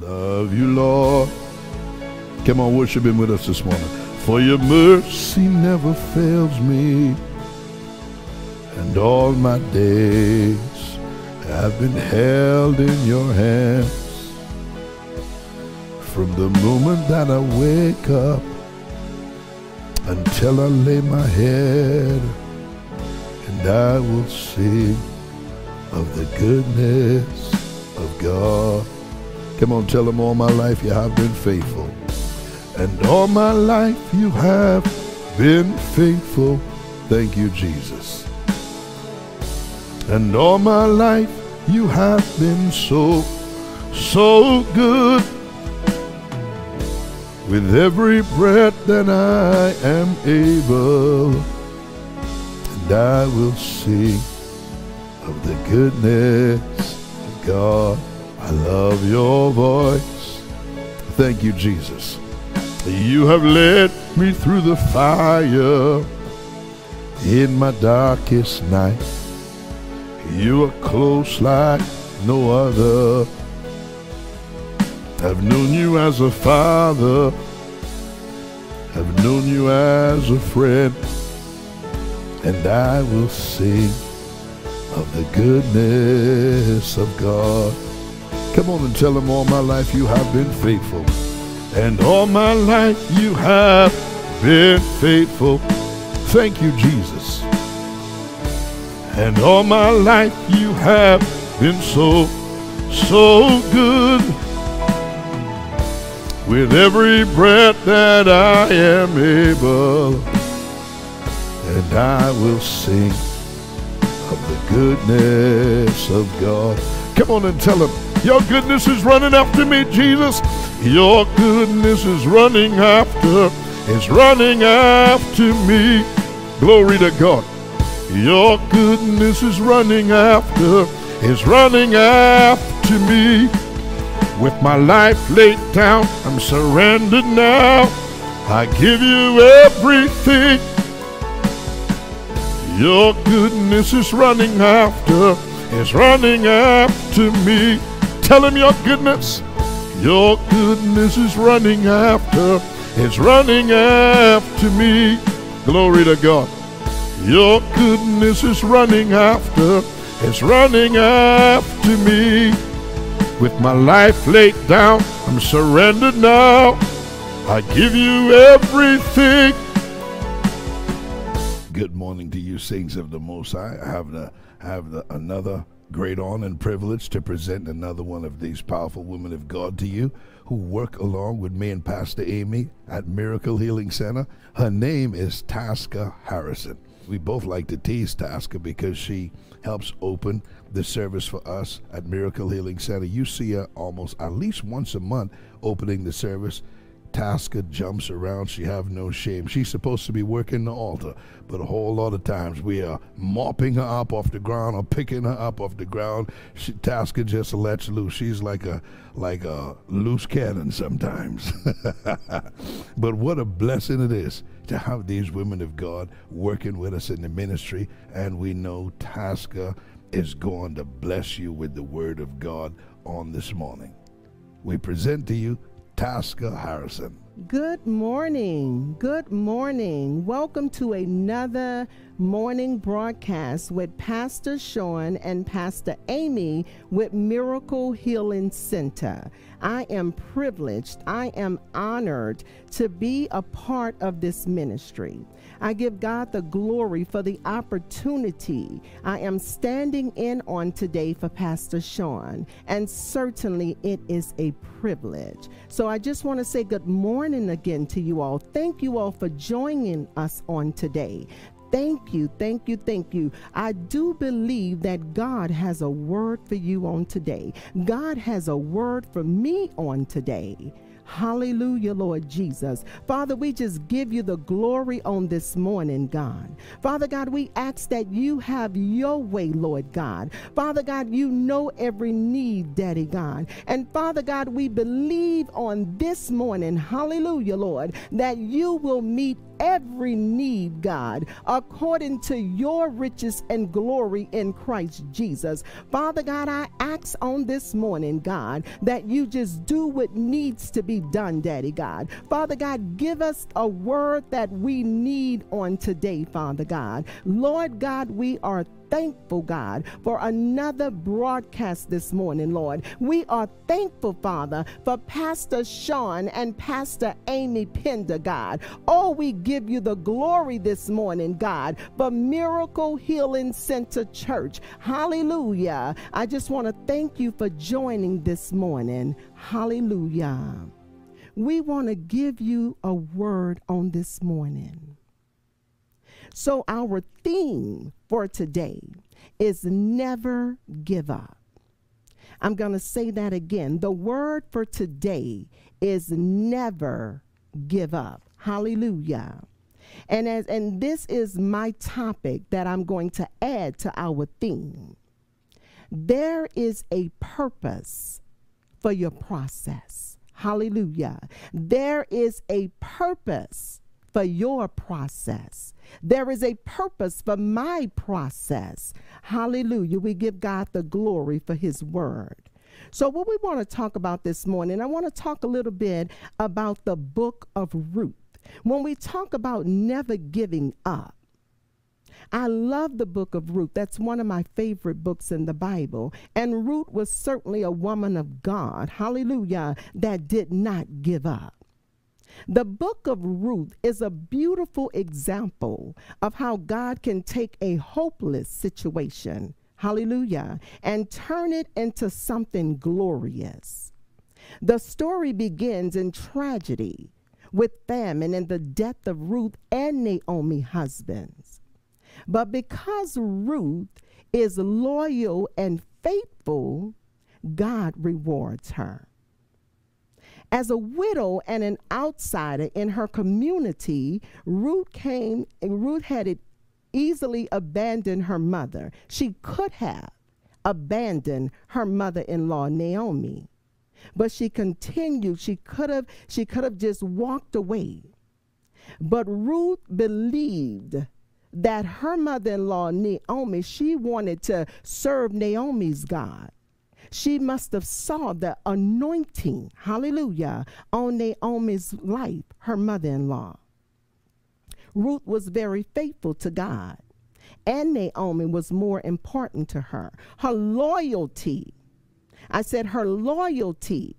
love you, Lord. Come on, worship him with us this morning. For your mercy never fails me, and all my days have been held in your hands. From the moment that I wake up until I lay my head, and I will sing of the goodness of God. Come on, tell them all my life you have been faithful. And all my life you have been faithful. Thank you, Jesus. And all my life you have been so, so good. With every breath that I am able, and I will sing of the goodness of God. I love your voice. Thank you, Jesus. You have led me through the fire in my darkest night. You are close like no other. I've known you as a father. I've known you as a friend. And I will sing of the goodness of God. Come on and tell them all my life you have been faithful. And all my life you have been faithful. Thank you, Jesus. And all my life you have been so, so good. With every breath that I am able, and I will sing of the goodness of God. Come on and tell them, your goodness is running after me, Jesus. Your goodness is running after, it's running after me. Glory to God. Your goodness is running after, it's running after me. With my life laid down, I'm surrendered now. I give you everything. Your goodness is running after, it's running after me. Tell him your goodness is running after, it's running after me. Glory to God. Your goodness is running after, it's running after me. With my life laid down, I'm surrendered now. I give you everything. Good morning to you, saints of the Most High. I have another great honor and privilege to present another one of these powerful women of God to you who work along with me and Pastor Amy at Miracle Healing Center. Her name is Taska Harrison. We both like to tease Taska because she helps open the service for us at Miracle Healing Center. You see her almost at least once a month opening the service. Taska jumps around. She have no shame. She's supposed to be working the altar, but a whole lot of times we are mopping her up off the ground or picking her up off the ground. Taska just lets loose. She's like a loose cannon sometimes. But what a blessing it is to have these women of God working with us in the ministry, and we know Taska is going to bless you with the word of God on this morning. We present to you Taska Harrison. Good morning. Good morning. Welcome to another morning broadcast with Pastor Sean and Pastor Amy with Miracle Healing Center. I am privileged, I am honored to be a part of this ministry. I give God the glory for the opportunity I am standing in on today for Pastor Sean, and certainly it is a privilege. So I just want to say good morning again to you all. Thank you all for joining us on today. Thank you, thank you, thank you. I do believe that God has a word for you on today. God has a word for me on today. Hallelujah, Lord Jesus. Father, we just give you the glory on this morning, God. Father God, we ask that you have your way, Lord God. Father God, you know every need, Daddy God. And Father God, we believe on this morning, hallelujah, Lord, that you will meet every need, God, according to your riches and glory in Christ Jesus. Father God, I ask on this morning, God, that you just do what needs to be done, Daddy God. Father God, give us a word that we need on today, Father God. Lord God, we are thankful, God, for another broadcast this morning, Lord. We are thankful, Father, for Pastor Sean and Pastor Amy Pinder, God. Oh, we give you the glory this morning, God, for Miracle Healing Center Church. Hallelujah. I just want to thank you for joining this morning. Hallelujah. We want to give you a word on this morning. So our theme for today is never give up. I'm going to say that again. The word for today is never give up. Hallelujah. And this is my topic that I'm going to add to our theme. There is a purpose for your process. Hallelujah. There is a purpose for your process. There is a purpose for my process. Hallelujah. We give God the glory for his word. So what we want to talk about this morning, I want to talk a little bit about the book of Ruth. When we talk about never giving up, I love the book of Ruth. That's one of my favorite books in the Bible. And Ruth was certainly a woman of God. Hallelujah. That did not give up. The book of Ruth is a beautiful example of how God can take a hopeless situation, hallelujah, and turn it into something glorious. The story begins in tragedy with famine and the death of Ruth and Naomi's husbands. But because Ruth is loyal and faithful, God rewards her. As a widow and an outsider in her community, Ruth had easily abandoned her mother. She could have abandoned her mother-in-law, Naomi, but she continued. She could have just walked away. But Ruth believed that her mother-in-law, Naomi, she wanted to serve Naomi's God. She must have saw the anointing, hallelujah, on Naomi's life, her mother-in-law. Ruth was very faithful to God, and Naomi was more important to her. Her loyalty, I said her loyalty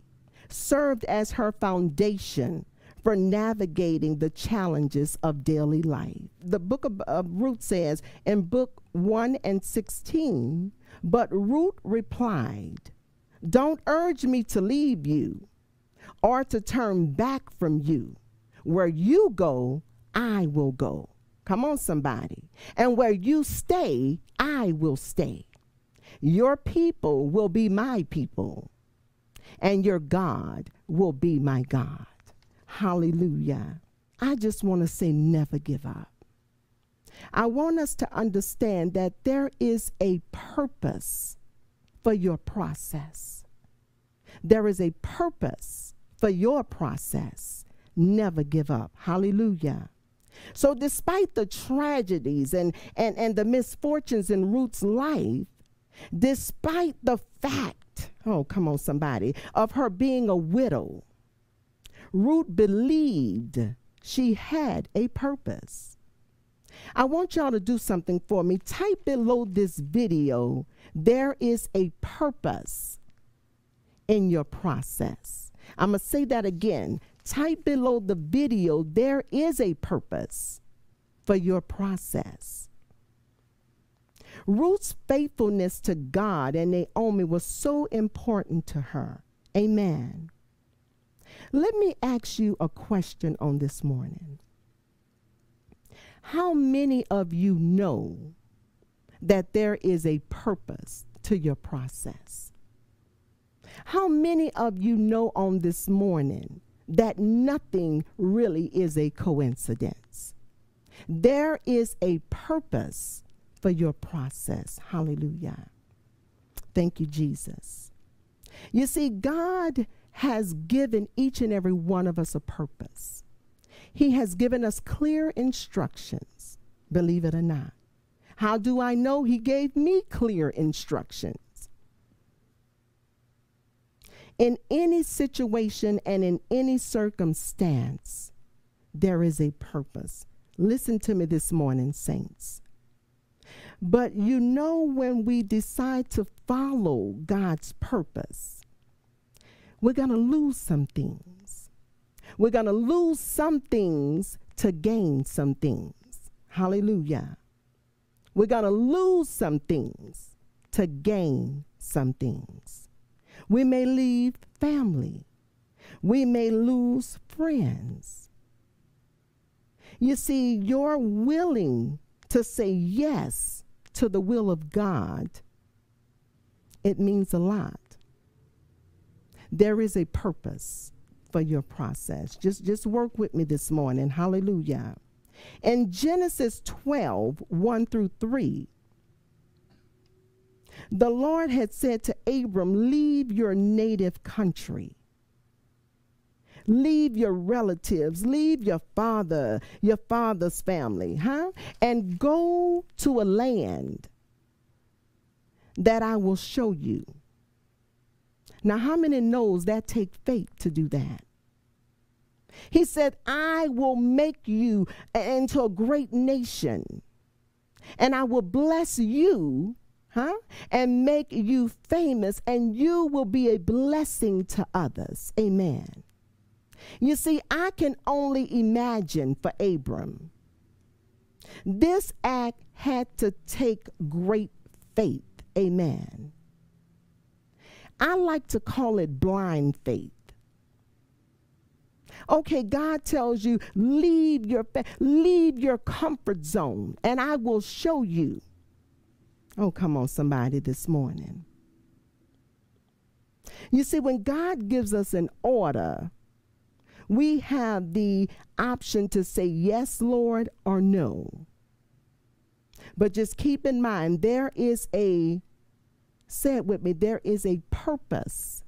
served as her foundation for navigating the challenges of daily life. The book of Ruth says in book 1 and 16, but Ruth replied, don't urge me to leave you or to turn back from you. Where you go, I will go. Come on, somebody. And where you stay, I will stay. Your people will be my people, and your God will be my God. Hallelujah. I just want to say never give up. I want us to understand that there is a purpose for your process. There is a purpose for your process. Never give up. Hallelujah. So despite the tragedies and the misfortunes in Ruth's life, despite the fact, oh, come on, somebody, of her being a widow, Ruth believed she had a purpose. I want y'all to do something for me. Type below this video, there is a purpose in your process. I'm going to say that again. Type below the video, there is a purpose for your process. Ruth's faithfulness to God and Naomi was so important to her. Amen. Let me ask you a question on this morning. How many of you know that there is a purpose to your process? How many of you know on this morning that nothing really is a coincidence? There is a purpose for your process. Hallelujah. Thank you, Jesus. You see, God has given each and every one of us a purpose. He has given us clear instructions, believe it or not. How do I know he gave me clear instructions? In any situation and in any circumstance, there is a purpose. Listen to me this morning, saints. But you know, when we decide to follow God's purpose, we're going to lose some things. We're going to lose some things to gain some things. Hallelujah. We're going to lose some things to gain some things. We may leave family. We may lose friends. You see, you're willing to say yes to the will of God. It means a lot. There is a purpose for your process. Just work with me this morning. Hallelujah. In Genesis 12:1-3, the Lord had said to Abram, leave your native country. Leave your relatives, leave your father, your father's family, and go to a land that I will show you. Now, how many knows that take faith to do that? He said, I will make you into a great nation, and I will bless you, and make you famous, and you will be a blessing to others. Amen. You see, I can only imagine for Abram, this act had to take great faith. Amen. I like to call it blind faith. Okay, God tells you, leave your comfort zone, and I will show you. Oh, come on, somebody, this morning. You see, when God gives us an order, we have the option to say yes, Lord, or no. But just keep in mind, there is a, say it with me, there is a purpose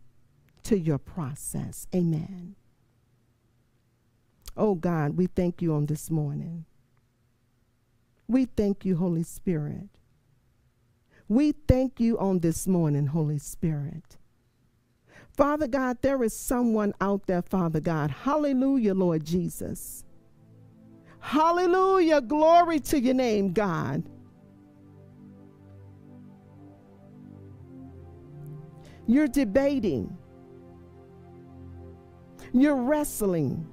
to your process. Amen. Oh, God, we thank you on this morning. We thank you, Holy Spirit. We thank you on this morning, Holy Spirit. Father God, there is someone out there, Father God. Hallelujah, Lord Jesus. Hallelujah, glory to your name, God. You're debating. You're wrestling.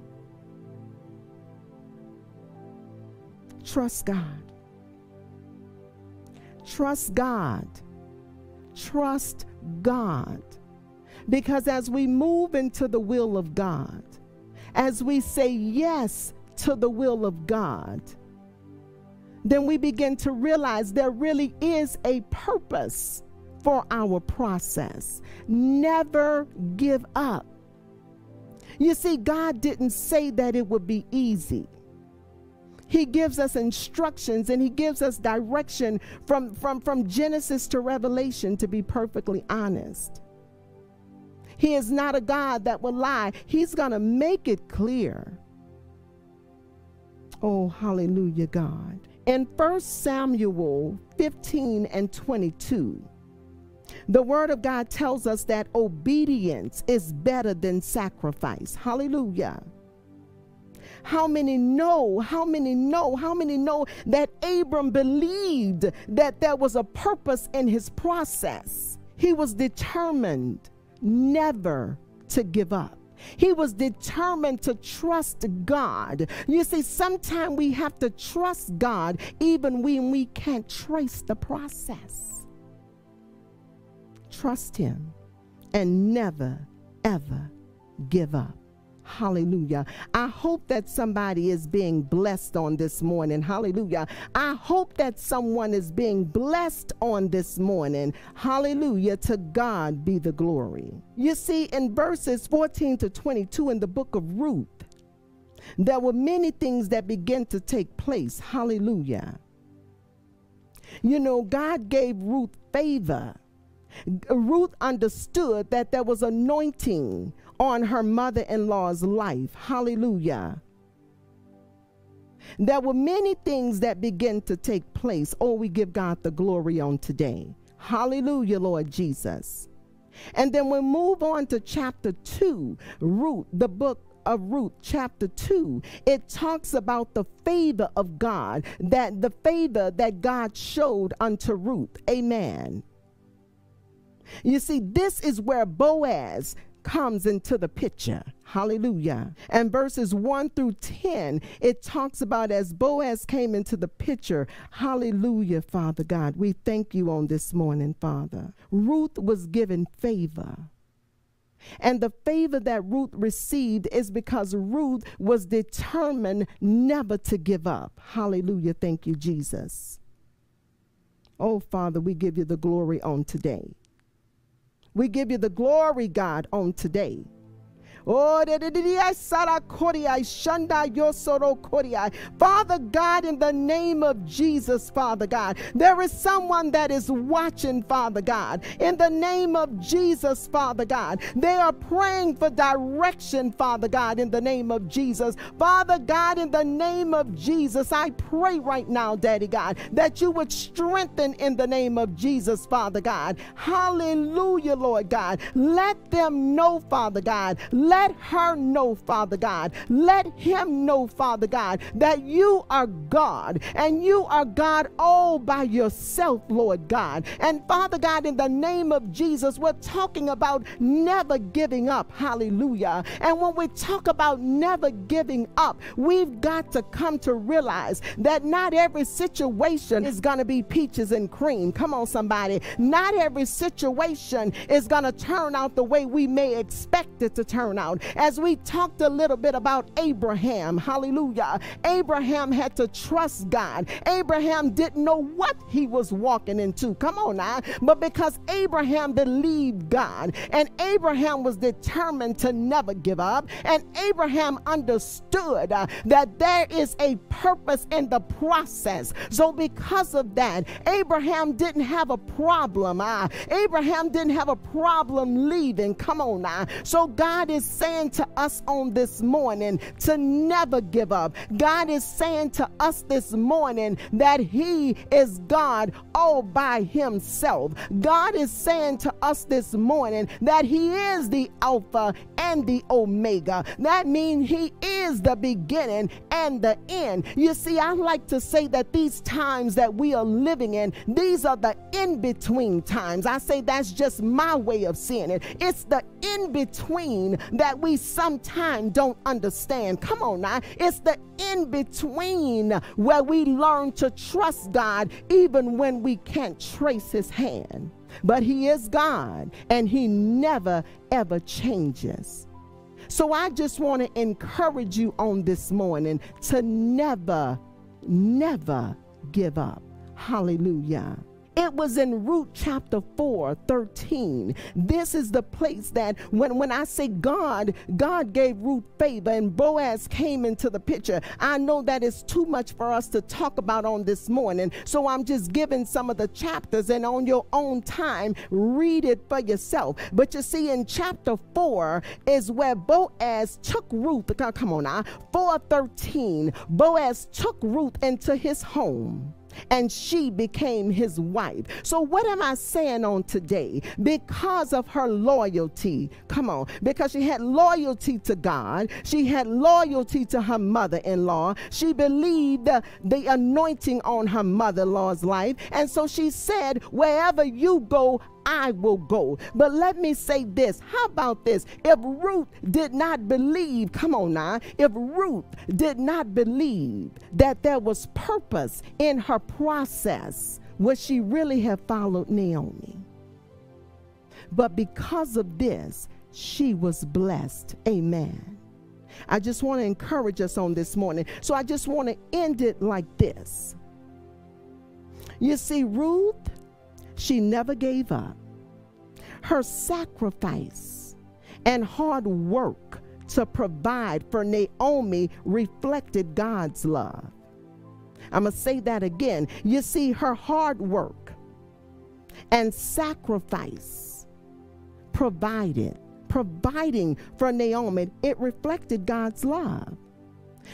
Trust God. Trust God. Trust God. Because as we move into the will of God, as we say yes to the will of God, then we begin to realize there really is a purpose for our process. Never give up. You see, God didn't say that it would be easy. He gives us instructions and he gives us direction from Genesis to Revelation, to be perfectly honest. He is not a God that will lie. He's going to make it clear. Oh, hallelujah, God. In 1 Samuel 15:22, the word of God tells us that obedience is better than sacrifice. Hallelujah. How many know that Abram believed that there was a purpose in his process? He was determined never to give up. He was determined to trust God. You see, sometimes we have to trust God even when we can't trace the process. Trust him and never, ever give up. Hallelujah. I hope that somebody is being blessed on this morning. Hallelujah. I hope that someone is being blessed on this morning. Hallelujah. To God be the glory. You see, in verses 14-22 in the book of Ruth, there were many things that began to take place. Hallelujah. You know, God gave Ruth favor. Ruth understood that there was anointing on her mother-in-law's life. Hallelujah. There were many things that began to take place. Oh, we give God the glory on today. Hallelujah, Lord Jesus. And then we move on to chapter 2, Ruth, the book of Ruth, chapter 2. It talks about the favor of God, that the favor that God showed unto Ruth. Amen. You see, this is where Boaz comes into the picture. Hallelujah. And verses 1 through 10, it talks about as Boaz came into the picture. Hallelujah, Father God. We thank you on this morning, Father. Ruth was given favor. And the favor that Ruth received is because Ruth was determined never to give up. Hallelujah. Thank you, Jesus. Oh, Father, we give you the glory on today. We give you the glory, God, on today. Father God, in the name of Jesus, Father God, there is someone that is watching, Father God. In the name of Jesus, Father God, they are praying for direction, Father God, in the name of Jesus. Father God, in the name of Jesus, I pray right now, Daddy God, that you would strengthen in the name of Jesus, Father God. Hallelujah, Lord God. Let them know, Father God. Let her know, Father God. Let him know, Father God, that you are God and you are God all by yourself, Lord God. And Father God, in the name of Jesus, we're talking about never giving up. Hallelujah. And when we talk about never giving up, we've got to come to realize that not every situation is going to be peaches and cream. Come on, somebody. Not every situation is going to turn out the way we may expect it to turn out. As we talked a little bit about Abraham, hallelujah. Abraham had to trust God. Abraham didn't know what he was walking into. Come on now. But because Abraham believed God, and Abraham was determined to never give up, and Abraham understood that there is a purpose in the process. So because of that, Abraham didn't have a problem. Abraham didn't have a problem leaving. Come on now. So God is saying to us on this morning to never give up. God is saying to us this morning that he is God all by himself. God is saying to us this morning that he is the Alpha and the Omega. That means he is the beginning and the end. You see, I like to say that these times that we are living in, these are the in-between times. I say that's just my way of seeing it. It's the in-between that we sometimes don't understand. Come on now. It's the in-between where we learn to trust God even when we can't trace his hand. But he is God and he never ever changes. So I just want to encourage you on this morning to never, never give up. Hallelujah. It was in Ruth chapter 4:13. This is the place that when I say God gave Ruth favor and Boaz came into the picture. I know that is too much for us to talk about on this morning. So I'm just giving some of the chapters, and on your own time, read it for yourself. But you see, in chapter 4 is where Boaz took Ruth. Come on now. 4:13. Boaz took Ruth into his home, and she became his wife. So what am I saying on today? Because of her loyalty, come on, because she had loyalty to God, she had loyalty to her mother-in-law, she believed the anointing on her mother-in-law's life, and so she said, wherever you go, I will go. But let me say this. How about this? If Ruth did not believe, come on now, if Ruth did not believe that there was purpose in her process, would she really have followed Naomi? But because of this, she was blessed. Amen. I just want to encourage us on this morning. So I just want to end it like this. You see, Ruth, she never gave up. Her sacrifice and hard work to provide for Naomi reflected God's love. I'm going to say that again. You see, her hard work and sacrifice providing for Naomi, it reflected God's love.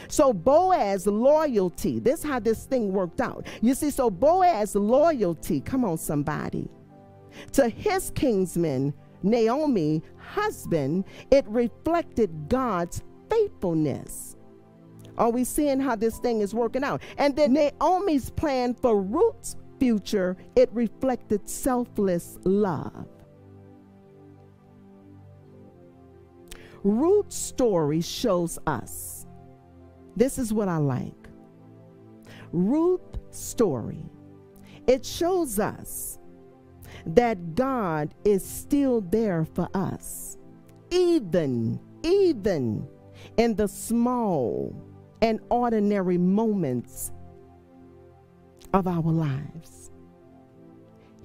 So Boaz's loyalty, this is how this thing worked out. You see, so Boaz's loyalty, come on somebody, to his kinsman, Naomi's husband, it reflected God's faithfulness. Are we seeing how this thing is working out? And then Naomi's plan for Ruth's future, it reflected selfless love. Ruth's story shows us, this is what I like, Ruth's story, it shows us that God is still there for us, even in the small and ordinary moments of our lives.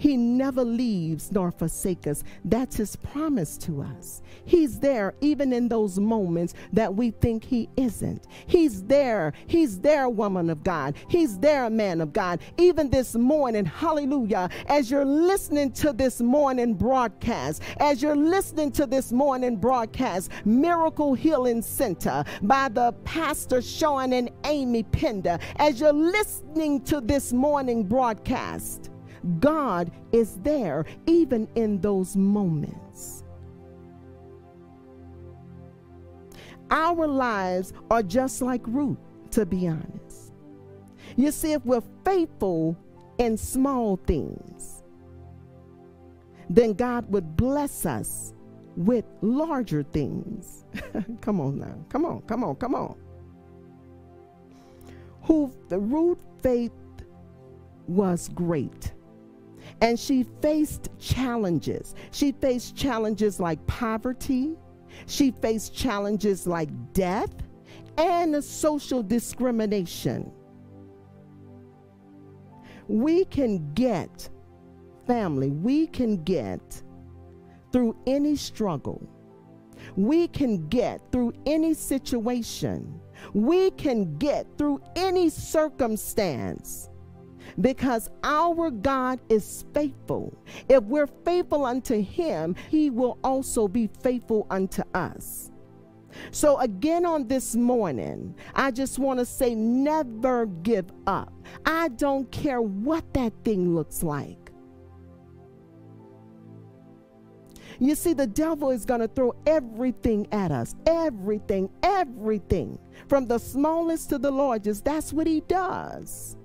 He never leaves nor forsakes us. That's his promise to us. He's there even in those moments that we think he isn't. He's there. He's there, woman of God. He's there, man of God. Even this morning, hallelujah, as you're listening to this morning broadcast, as you're listening to this morning broadcast, Miracle Healing Center by the pastor Sean and Amy Pinder, as you're listening to this morning broadcast, God is there even in those moments. Our lives are just like Ruth, to be honest. You see, if we're faithful in small things, then God would bless us with larger things. Come on now. Come on, come on, come on. Ruth's faith was great. And she faced challenges. She faced challenges like poverty. She faced challenges like death and social discrimination. We can get, family, we can get through any struggle. We can get through any situation. We can get through any circumstance. Because our God is faithful. If we're faithful unto him, he will also be faithful unto us. So again on this morning, I just want to say, never give up. I don't care what that thing looks like. You see, the devil is going to throw everything at us. Everything, everything. From the smallest to the largest, that's what he does.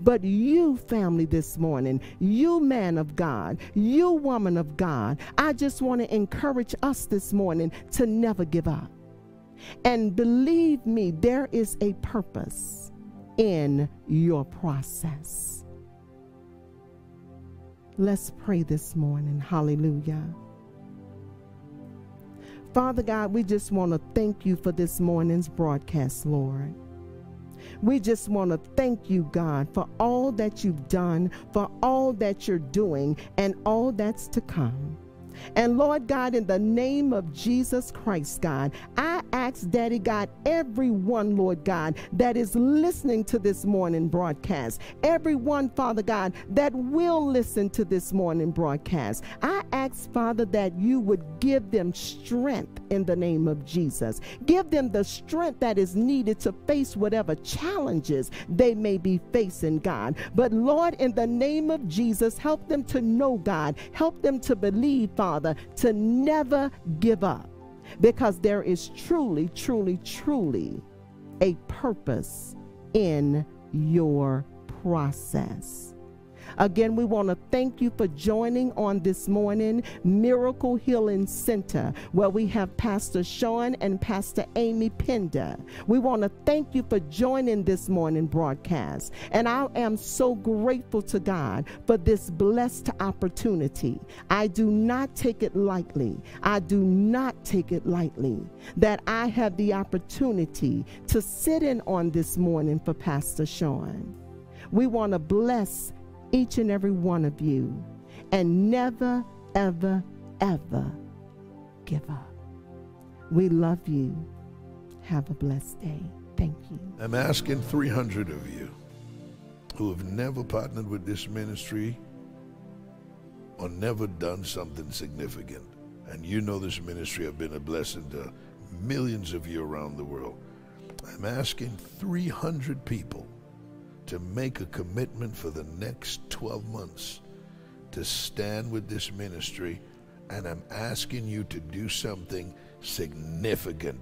But you, family, this morning, you, man of God, you, woman of God, I just want to encourage us this morning to never give up. And believe me, there is a purpose in your process. Let's pray this morning. Hallelujah. Father God, we just want to thank you for this morning's broadcast, Lord. We just want to thank you, God, for all that you've done, for all that you're doing, and all that's to come. And Lord God, in the name of Jesus Christ, God, I ask, Daddy God, everyone, Lord God, that is listening to this morning broadcast, everyone, Father God, that will listen to this morning broadcast, I ask, Father, that you would give them strength in the name of Jesus. Give them the strength that is needed to face whatever challenges they may be facing, God. But Lord, in the name of Jesus, help them to know God. Help them to believe, Father, to never give up, because there is truly, truly, truly a purpose in your process. Again, we want to thank you for joining on this morning, Miracle Healing Center, where we have Pastor Sean and Pastor Amy Pinder. We want to thank you for joining this morning broadcast. And I am so grateful to God for this blessed opportunity. I do not take it lightly. I do not take it lightly that I have the opportunity to sit in on this morning for Pastor Sean. We want to bless each and every one of you, and never, ever, ever give up. We love you. Have a blessed day. Thank you. I'm asking 300 of you who have never partnered with this ministry or never done something significant, and you know this ministry have been a blessing to millions of you around the world. I'm asking 300 people to make a commitment for the next 12 months to stand with this ministry, and I'm asking you to do something significant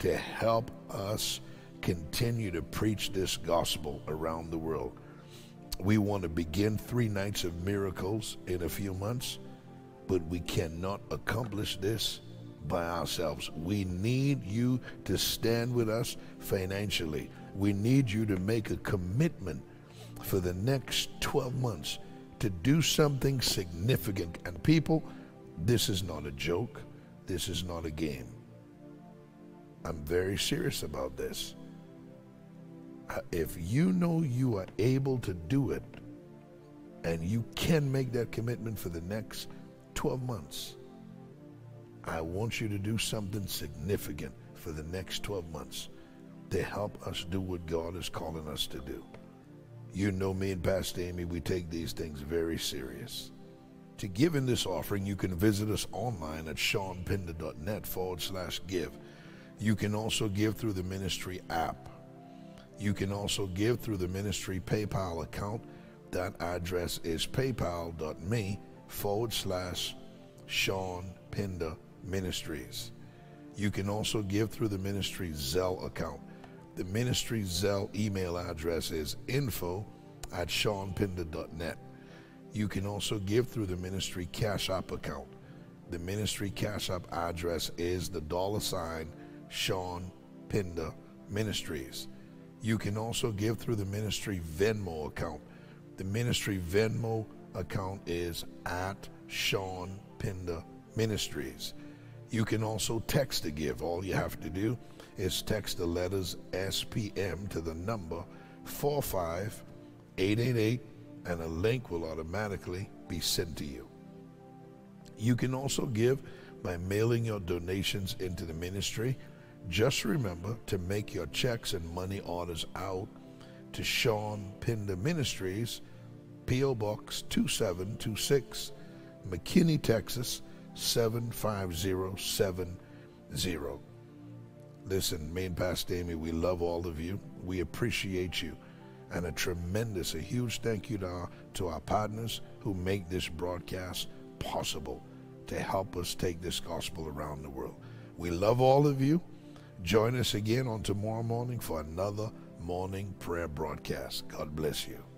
to help us continue to preach this gospel around the world. We want to begin 3 nights of miracles in a few months, but we cannot accomplish this by ourselves. We need you to stand with us financially. We need you to make a commitment for the next 12 months to do something significant. And people, this is not a joke. This is not a game. I'm very serious about this. If you know you are able to do it, and you can make that commitment for the next 12 months, I want you to do something significant for the next 12 months to help us do what God is calling us to do. You know me and Pastor Amy, we take these things very serious. To give in this offering, you can visit us online at seanpinder.net/give. You can also give through the ministry app. You can also give through the ministry PayPal account. That address is paypal.me/Sean Pinder Ministries. You can also give through the ministry Zelle account. The ministry Zelle email address is info@seanpinder.net. You can also give through the ministry Cash App account. The ministry Cash App address is the $ Sean Pinder Ministries. You can also give through the ministry Venmo account. The ministry Venmo account is @Sean Pinder Ministries. You can also text to give. All you have to do is text the letters SPM to the number 45888, and a link will automatically be sent to you. You can also give by mailing your donations into the ministry. Just remember to make your checks and money orders out to Sean Pinder Ministries, P.O. Box 2726, McKinney, Texas 75070. Listen, me and Pastor Amy, we love all of you. We appreciate you. And a huge thank you to our partners who make this broadcast possible to help us take this gospel around the world. We love all of you. Join us again on tomorrow morning for another morning prayer broadcast. God bless you.